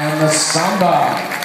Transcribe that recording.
and the samba.